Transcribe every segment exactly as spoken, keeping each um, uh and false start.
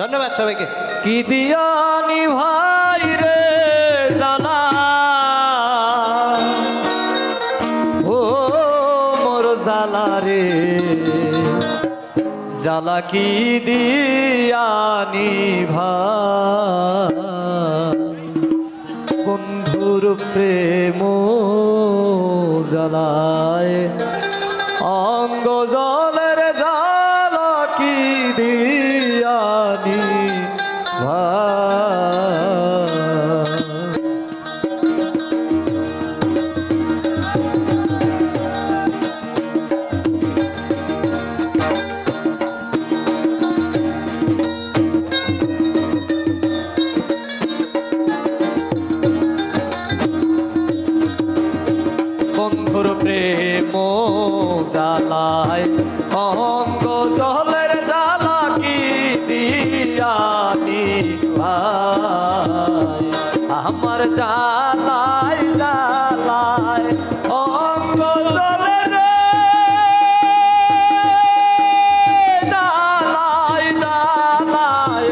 ধন্যবাদ সবাইকে। কি দিয়ানি ভাই রে জানা ও মোর জালা রে জালা কি দিয়ানি ভাই বন্ধুর প্রেম জালায় অঙ্গ জলের জালা কি দিয়ানি অন্তর প্রেম জালায় অঙ্গ জলের জালা কি দিয়ানি বন্ধুর প্রেম জালায় অঙ্গ জলের জালা কি দিয়ানি ভাই আমার জালায় জালায় অঙ্গ জলের জালায় জালায়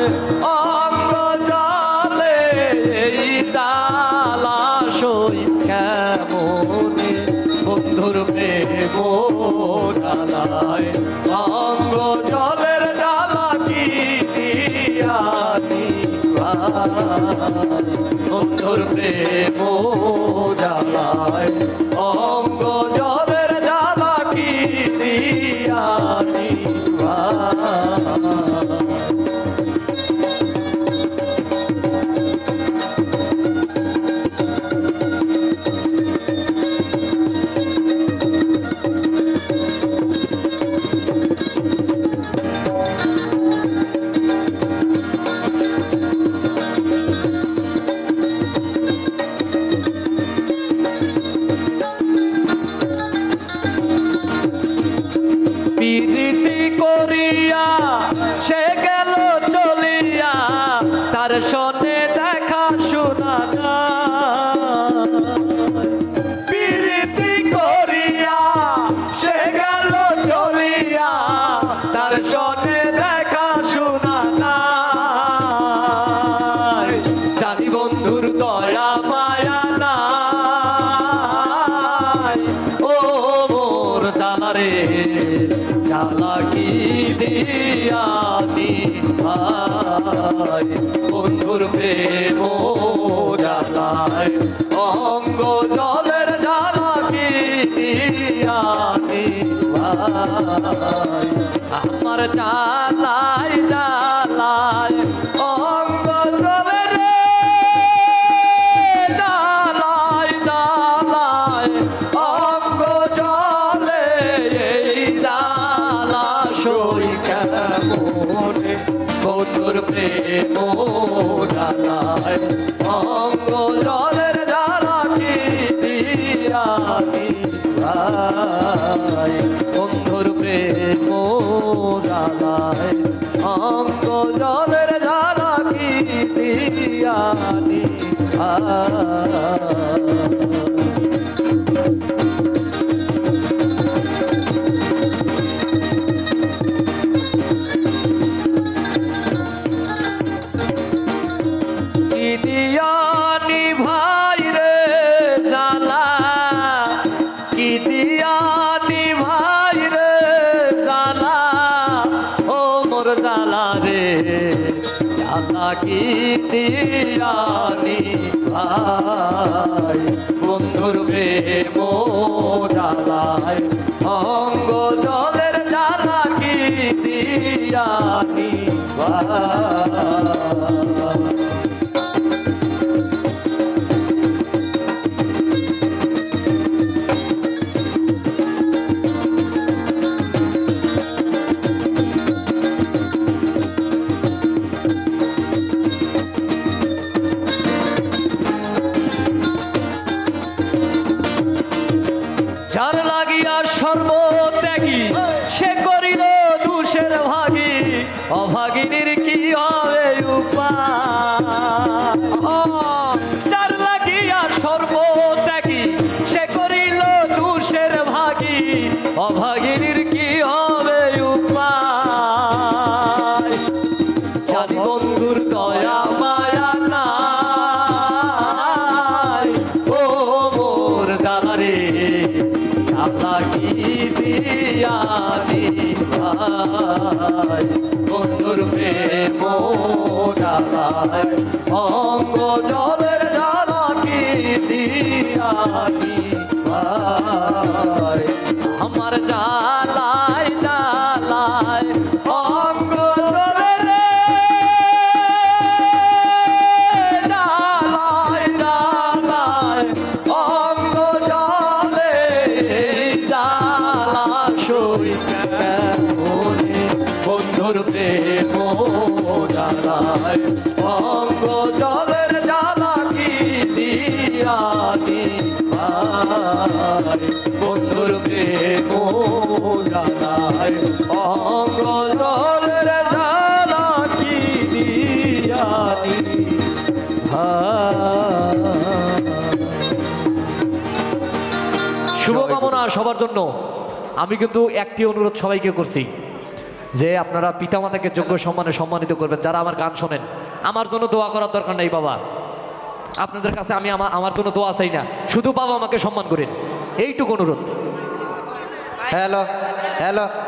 অঙ্গ জলে জালা সই কেমনে বন্ধুর প্রেম জালায় অঙ্গ জলের জালা কি দিয়ানি ভাই বন্ধুর প্রেম জালায় অঙ্গ জলের জালা কি দিয়ানি ভাই কি দিয়ানি ভাই বন্ধুর প্রেম জালায় অঙ্গ জলের জালা কি দিয়ানি ভাই অভাগিনীর কি হবে উপায় যার লাগিয়া সর্বত্যাগী সে করিল দুষের ভাগী অভাগিনীর কি হবে উপায় সাথী বন্ধুর দয়া মায়া নাই ও মোর জালারে আপনা কি দিয়া দিবাই বন্ধুর প্রেম ডাকায় অঙ্গ জলের জ্বালা কি দিয়া দিবাই আমার জালায় জালায় বন্ধুর প্রেম জানাই অঙ্গ জলের জ্বালা কি দিয়া শুভকামনা সবার জন্য। আমি কিন্তু একটি অনুরোধ সবাইকে করছি যে আপনারা পিতামাতাকে যোগ্য সম্মানে সম্মানিত করবেন। যারা আমার গান শোনেন আমার জন্য দোয়া করার দরকার নেই বাবা, আপনাদের কাছে আমি আমার আমার জন্য দোয়া চাই না, শুধু বাবা আমাকে সম্মান করেন এইটুকু অনুরোধ। Hello hello